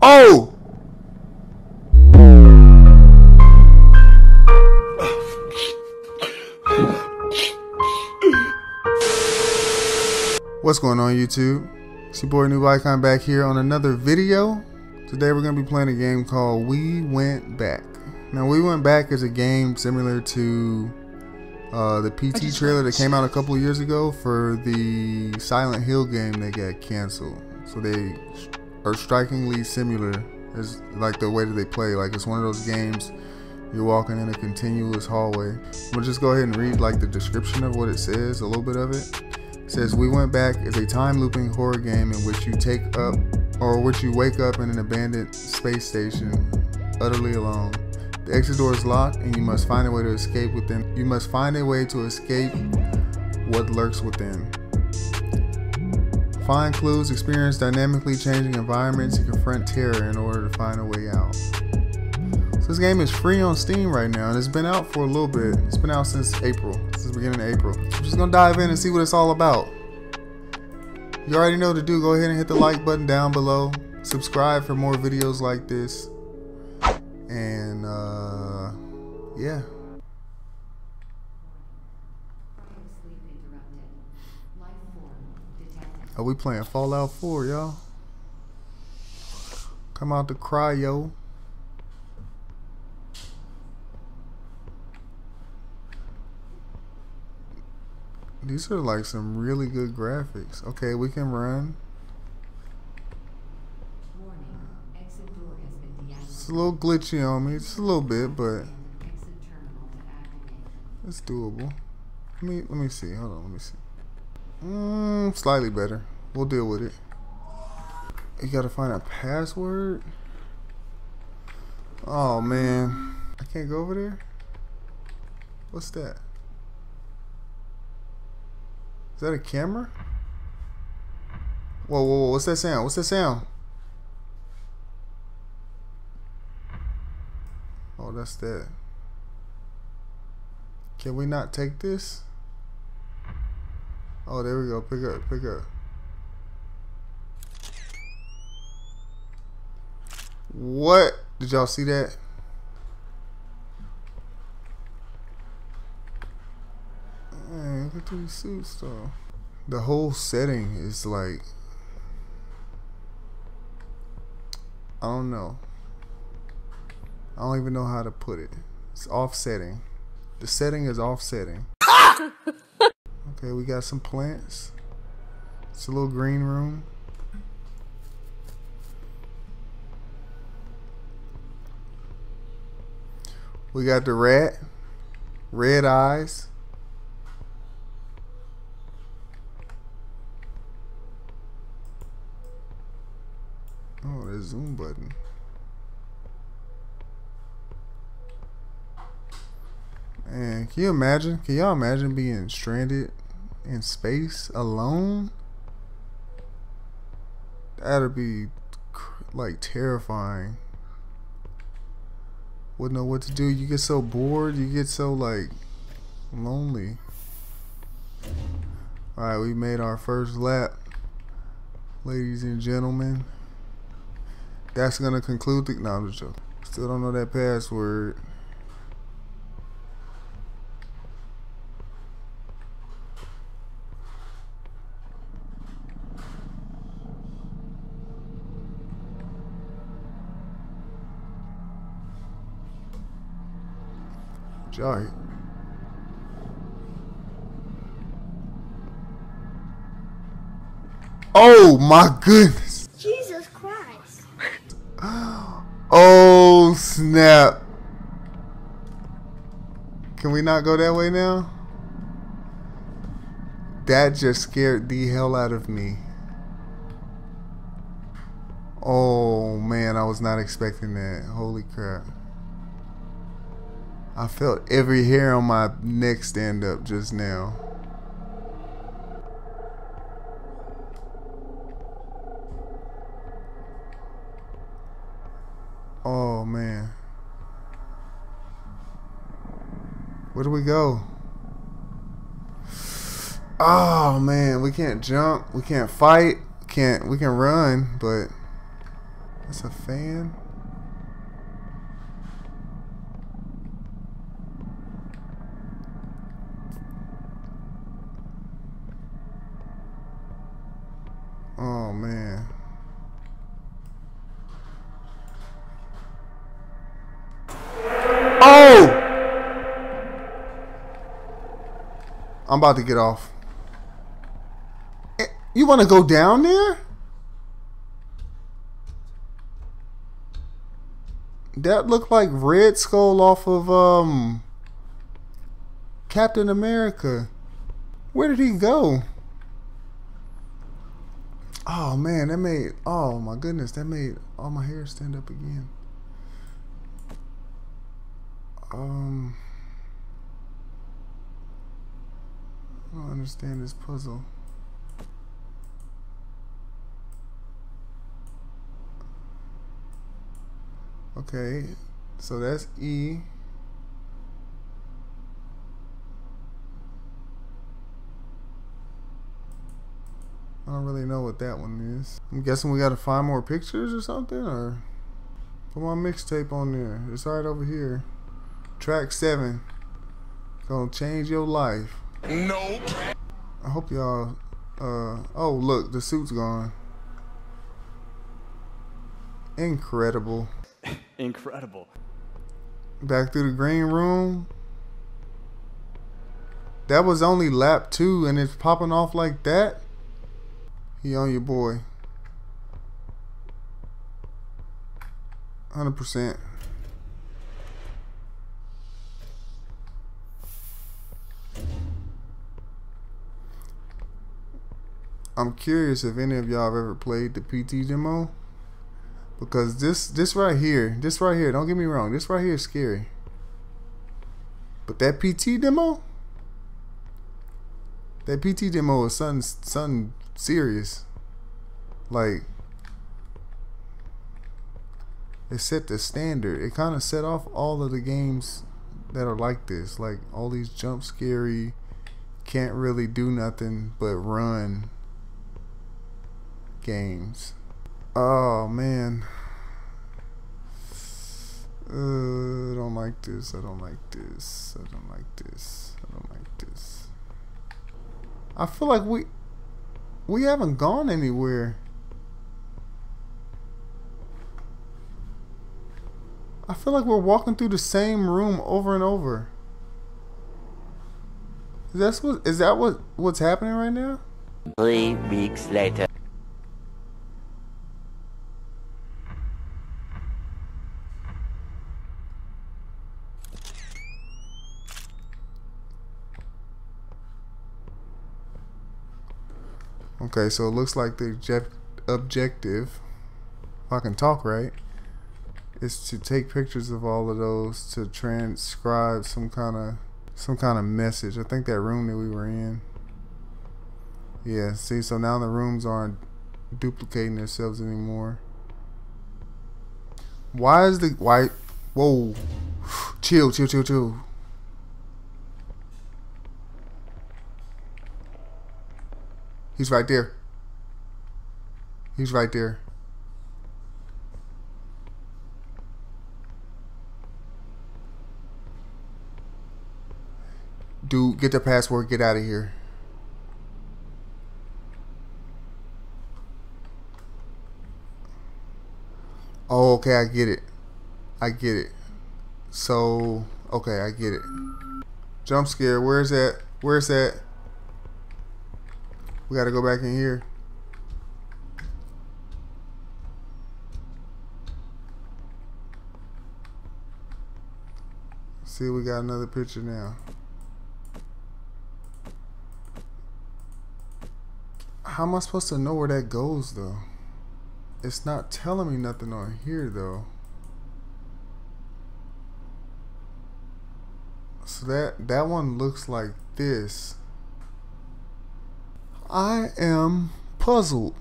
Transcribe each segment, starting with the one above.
Oh! What's going on, YouTube? It's your boy New Icon back here on another video. Today we're going to be playing a game called We Went Back. Now, We Went Back is a game similar to the PT trailer that came out a couple years ago for the Silent Hill game that got canceled. So they are strikingly similar as like the way that they play. Like, it's one of those games you're walking in a continuous hallway. We'll just go ahead and read like the description of what it says, a little bit of it. It says We Went Back is a time looping horror game in which you wake up in an abandoned space station utterly alone. The exit door is locked and you must find a way to escape within. You must find a way to escape what lurks within. Find clues, experience dynamically changing environments, and confront terror in order to find a way out. So this game is free on Steam right now, and it's been out for a little bit. It's been out since April, since the beginning of April. I'm just gonna dive in and see what it's all about. You already know what to do. Go ahead and hit the like button down below. Subscribe for more videos like this. And yeah. Are we playing Fallout 4, y'all? Come out to cryo. These are like some really good graphics. Okay, we can run. It's a little glitchy on me, just a little bit, but it's doable. Let me see. Hold on, let me see. Slightly better. We'll deal with it. You gotta find a password. Oh man, I can't go over there. What's that? Is that a camera? Whoa, whoa, whoa! What's that sound? What's that sound? Oh, that's that. Can we not take this? Oh, there we go. Pick up, pick up. What? Did y'all see that? Man, look at these suits, though. The whole setting is like, I don't know. I don't even know how to put it. It's offsetting. The setting is offsetting. Okay, we got some plants. It's a little green room. We got the rat, red eyes. Oh, there's a zoom button. And can you imagine? Can y'all imagine being stranded in space alone? That'd be like terrifying. Wouldn't know what to do. You get so bored. You get so like lonely. All right, we made our first lap, ladies and gentlemen. That's gonna conclude the. No, I'm just joking. Still don't know that password. All right. Oh my goodness. Jesus Christ. Oh snap. Can we not go that way now? That just scared the hell out of me. Oh man, I was not expecting that. Holy crap. I felt every hair on my neck stand up just now. Oh man. Where do we go? Oh man, we can't jump, we can't fight, we can run, but That's a fan. Oh man. Oh! I'm about to get off. You want to go down there? That looked like Red Skull off of Captain America. Where did he go? Oh man, that made, oh my goodness, that made all my hair stand up again. I don't understand this puzzle. Okay, so that's E. I don't really know what that one is. I'm guessing we gotta find more pictures or something, or put my mixtape on there. It's right over here. Track 7. It's gonna change your life. Nope. I hope y'all, oh look, the suit's gone. Incredible. Incredible. Back through the green room. That was only lap 2 and it's popping off like that. He on your boy. 100%. I'm curious if any of y'all have ever played the PT demo. Because this right here, don't get me wrong, this right here is scary. But that PT demo? That PT demo is something serious. Like, it set the standard. It kind of set off all of the games that are like this. Like, all these jump scary, can't really do nothing but run games. Oh man, I don't like this, I don't like this, I don't like this, I don't like this. I feel like we haven't gone anywhere. I feel like we're walking through the same room over and over. Is that what's happening right now? 3 weeks later. Okay, so it looks like the objective, if I can talk right, is to take pictures of all of those to transcribe some kind of message. I think that room that we were in. Yeah, see, so now the rooms aren't duplicating themselves anymore. Why? Whoa, chill, chill, chill, chill. He's right there. He's right there. Dude, get the password. Get out of here. Oh, okay. I get it. I get it. So, okay. I get it. Jump scare. Where's that? Where's that? We gotta go back in here. See, we got another picture now. How am I supposed to know where that goes though? It's not telling me nothing on here though. So that one looks like this. I am puzzled.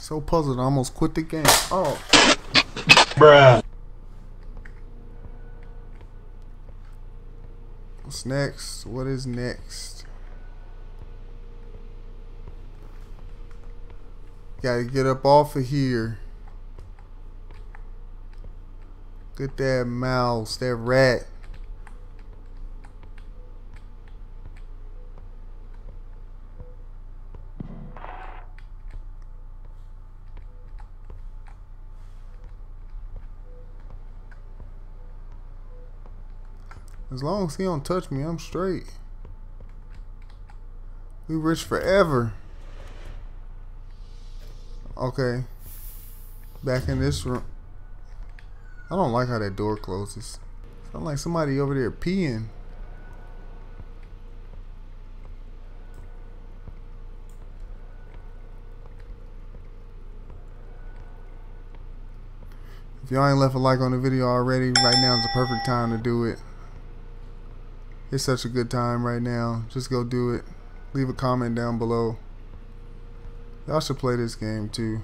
So puzzled I almost quit the game. Oh. Bruh. What's next? What is next? Gotta get up off of here. Get that mouse, that rat. As long as he don't touch me, I'm straight. We rich forever. Okay. Back in this room. I don't like how that door closes. Sounds like somebody over there peeing. If y'all ain't left a like on the video already, right now is the perfect time to do it. It's such a good time right now. Just go do it. Leave a comment down below. Y'all should play this game too.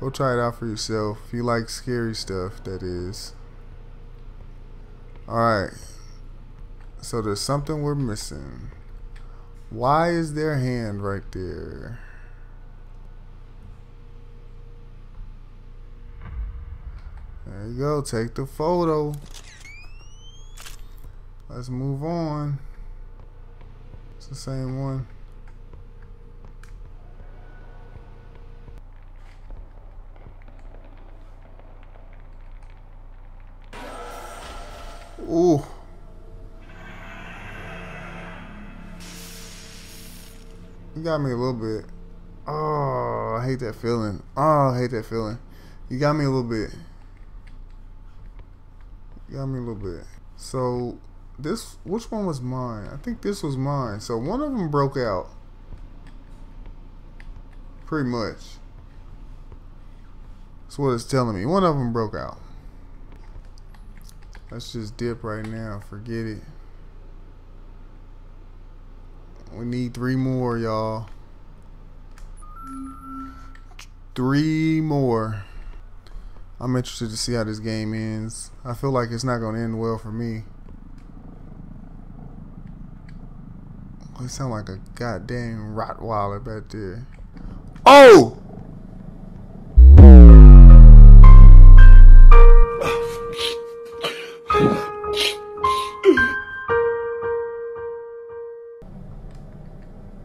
Go try it out for yourself. If you like scary stuff, that is. Alright. So there's something we're missing. Why is their hand right there? There you go. Take the photo. Let's move on. It's the same one. Ooh. You got me a little bit. Oh, I hate that feeling. Oh, I hate that feeling. You got me a little bit. You got me a little bit. So this, which one was mine? I think this was mine. So one of them broke out. Pretty much. That's what it's telling me. One of them broke out. Let's just dip right now. Forget it. We need 3 more, y'all. 3 more. I'm interested to see how this game ends. I feel like it's not going to end well for me. I sound like a goddamn Rottweiler back there. Oh!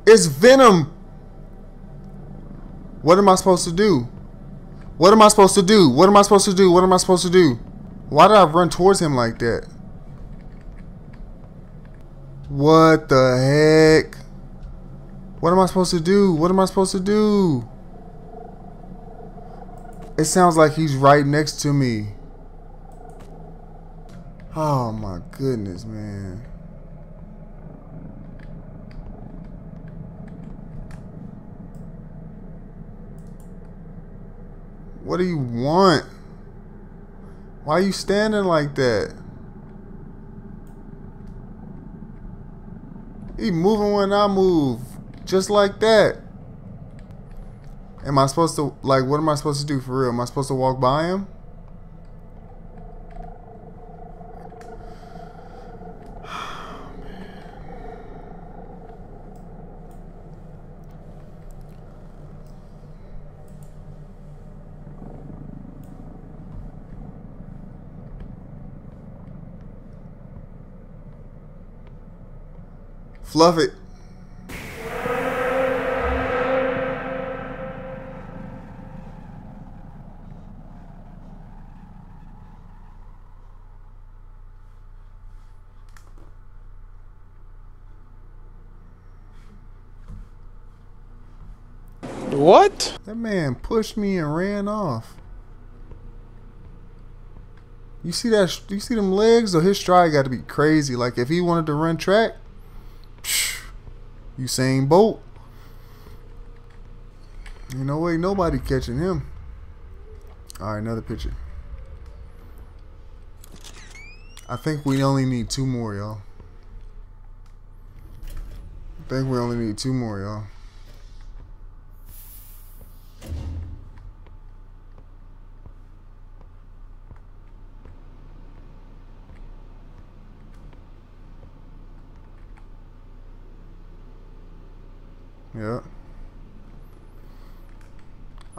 It's Venom! What am I supposed to do? What am I supposed to do? What am I supposed to do? What am I supposed to do? Why did I run towards him like that? What the heck? What am I supposed to do? What am I supposed to do? It sounds like he's right next to me. Oh my goodness, man. What do you want? Why are you standing like that? He moving when I move, just like that. Am I supposed to, like, what am I supposed to do for real? Am I supposed to walk by him? Oh, man. Fluff it. What? That man pushed me and ran off. You see that? You see them legs? Or his stride got to be crazy. Like if he wanted to run track. Usain Bolt. Ain't no way nobody catching him. Alright, another picture. I think we only need 2 more, y'all. I think we only need 2 more, y'all.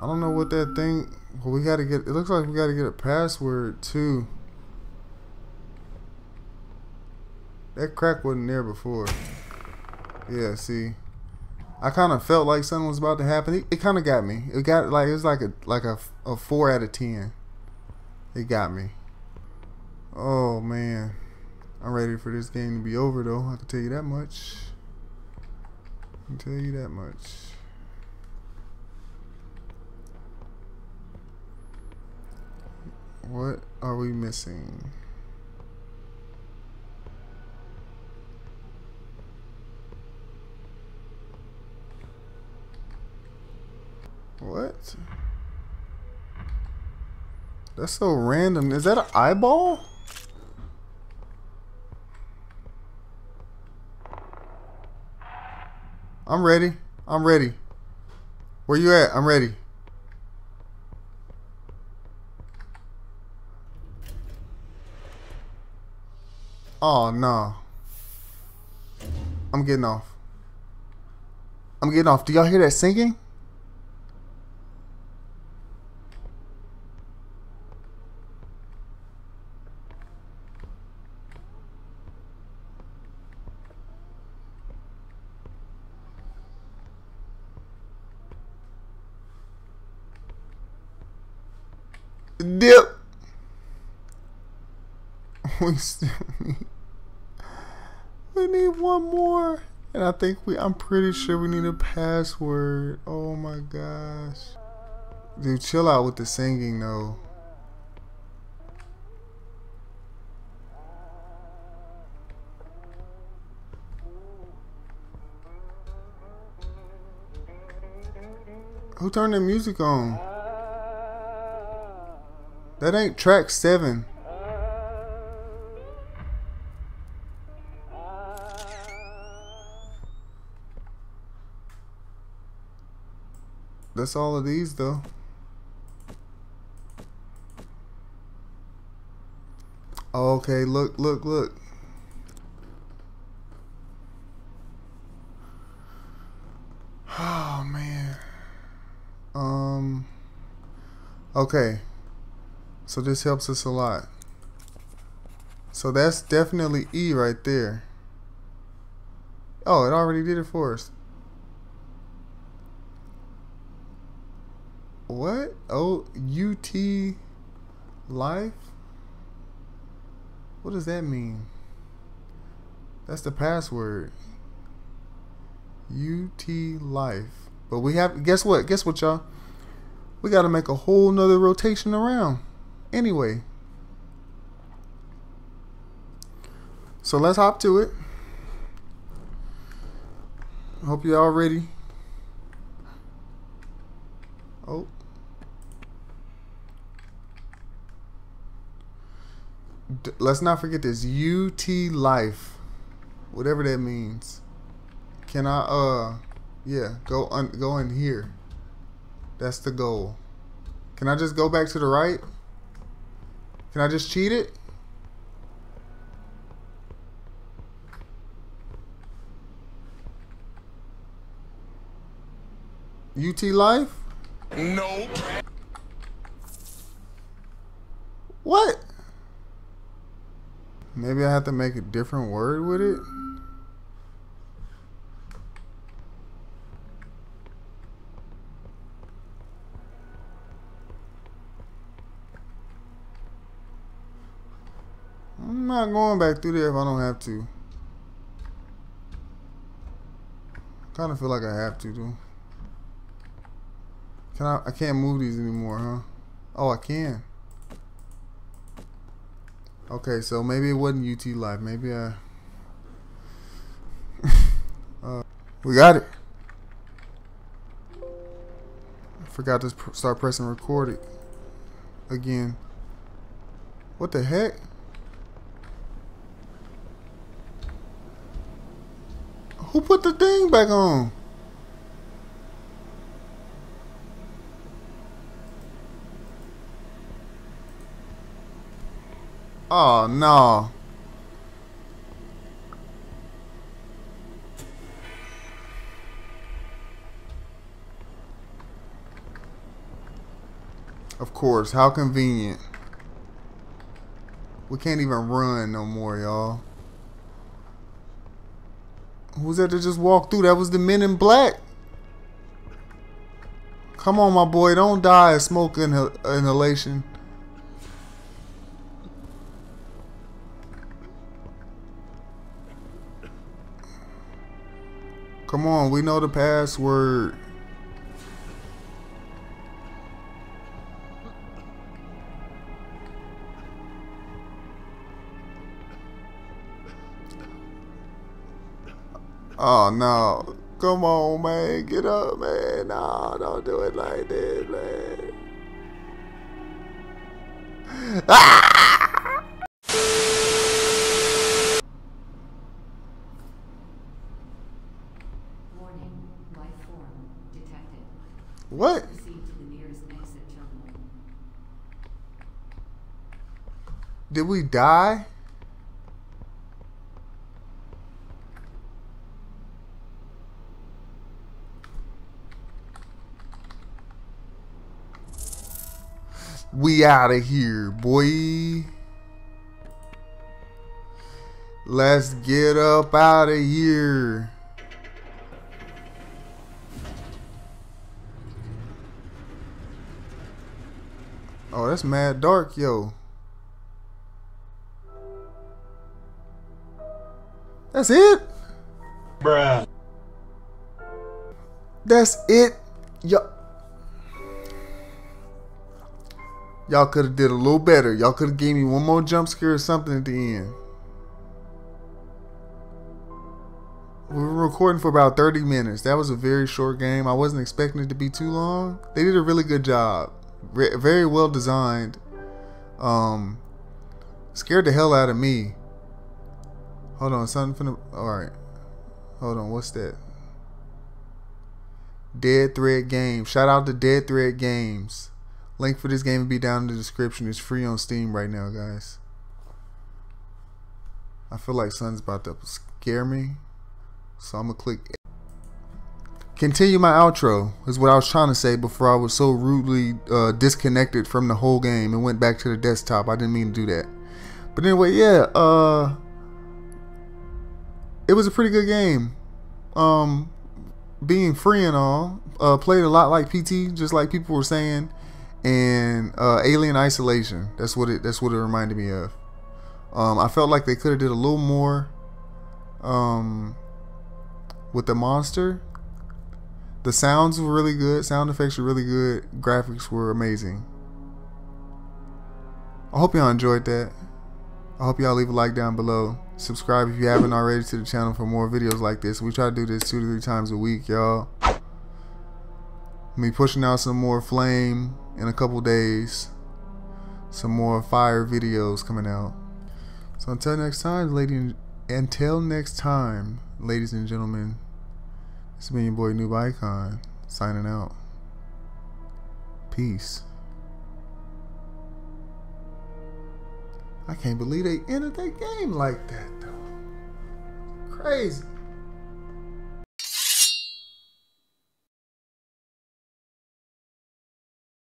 I don't know what that thing. Well, we gotta get. It looks like we gotta get a password too. That crack wasn't there before. Yeah, see, I kind of felt like something was about to happen. It kind of got me. It got like it was like a 4 out of 10. It got me. Oh man, I'm ready for this game to be over though. I can tell you that much. I can tell you that much. What are we missing? What? That's so random. Is that an eyeball? I'm ready. I'm ready. Where you at? I'm ready. Oh no. I'm getting off. I'm getting off. Do y'all hear that singing? Dip. We still need. We need one more, and I think I'm pretty sure we need a password. Oh my gosh, dude, chill out with the singing though. Who turned the music on? That ain't track 7. That's all of these though. Okay, look, look, look. Oh man. Okay. So this helps us a lot. So that's definitely E right there. Oh, it already did it for us. What? Oh, UT life? What does that mean? That's the password. UT life. But we have, guess what? Guess what, y'all? We gotta make a whole nother rotation around. Anyway, so let's hop to it. Hope you're all ready. Oh, let's not forget this UT life, whatever that means. Can I? Yeah, go in here. That's the goal. Can I just go back to the right? Can I just cheat it? UT life? Nope. What? Maybe I have to make a different word with it? I'm not going back through there if I don't have to. I kind of feel like I have to though. I can't move these anymore, huh? Oh, I can. Okay, so maybe it wasn't UT live. Maybe I... we got it. I forgot to start pressing record it again. What the heck? Who put the thing back on? Oh no. Of course, how convenient. We can't even run no more, y'all. Who's that just walked through? That was the men in black. Come on, my boy. Don't die of smoke inhalation. Come on. We know the password. Oh, no. Come on, man. Get up, man. No, don't do it like that, man. Ah! Warning. Life form detected. What? Proceed to the nearest exit terminal. Did we die? We out of here, boy. Let's get up out of here. Oh, that's mad dark, yo. That's it? Bruh. That's it? Yo. Y'all could have did a little better. Y'all could have gave me one more jump scare or something at the end. We were recording for about 30 minutes. That was a very short game. I wasn't expecting it to be too long. They did a really good job. Very well designed. Scared the hell out of me. Hold on, something finna... Alright. Hold on, what's that? Dead Thread Games. Shout out to Dead Thread Games. Link for this game will be down in the description. It's free on Steam right now, guys. I feel like something's about to scare me, so I'm gonna click continue my outro is what I was trying to say before I was so rudely disconnected from the whole game and went back to the desktop. I didn't mean to do that, but anyway, yeah, it was a pretty good game, being free and all. Played a lot like PT, just like people were saying. And Alien Isolation, that's what it reminded me of. I felt like they could have did a little more with the monster. The sounds were really good, sound effects were really good, graphics were amazing. I hope y'all enjoyed that. I hope y'all leave a like down below, subscribe if you haven't already to the channel for more videos like this. We try to do this 2 to 3 times a week, y'all. Me pushing out some more flame in a couple days, some more fire videos coming out. So until next time, ladies and gentlemen, it's been your boy New Icon signing out. Peace. I can't believe they ended that game like that though. Crazy.